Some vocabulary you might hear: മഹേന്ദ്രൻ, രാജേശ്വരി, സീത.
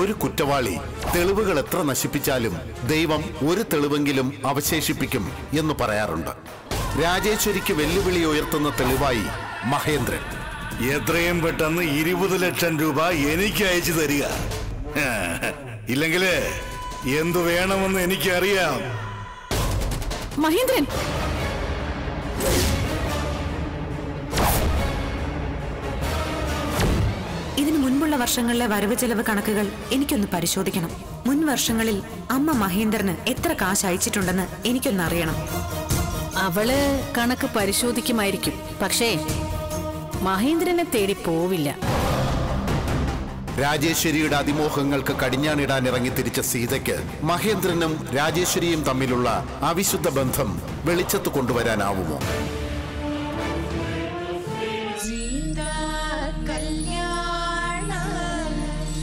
ഒരു കുറ്റവാളി തെളിവുകൾ എത്ര നശിപ്പിച്ചാലും ദൈവം ഒരു തെളിവെങ്കിലും അവശേഷിപ്പിക്കും എന്ന് പറയാറുണ്ട്. രാജേശ്വരിക്ക് വെല്ലുവിളി ഉയർത്തുന്ന തെളിവായി മഹേന്ദ്രൻ. എത്രയും പെട്ടെന്ന് 20 ലക്ഷം രൂപ എനിക്ക് അയച്ചു തരിക, ഇല്ലെങ്കിൽ എന്തു വേണമെന്ന് എനിക്കറിയാം. മഹേന്ദ്രൻ, ഇതിനു മുൻപുള്ള വർഷങ്ങളിലെ വരവ് ചെലവ് കണക്കുകൾ എനിക്കൊന്ന് പരിശോധിക്കണം. മുൻ വർഷങ്ങളിൽ അമ്മ മഹേന്ദ്രന് എത്ര കാശ് അയച്ചിട്ടുണ്ടെന്ന് എനിക്കൊന്നറിയണം. അവള് കണക്ക് പരിശോധിക്കുമായിരിക്കും, പക്ഷേ മഹേന്ദ്രനെ തേടി പോവില്ല. രാജേശ്വരിയുടെ അതിമോഹങ്ങൾക്ക് കടിഞ്ഞാണിടാൻ ഇറങ്ങി തിരിച്ച സീതയ്ക്ക് മഹേന്ദ്രനും രാജേശ്വരിയും തമ്മിലുള്ള അവിശുദ്ധ ബന്ധം വെളിച്ചത്ത് കൊണ്ടുവരാനാവുമോ?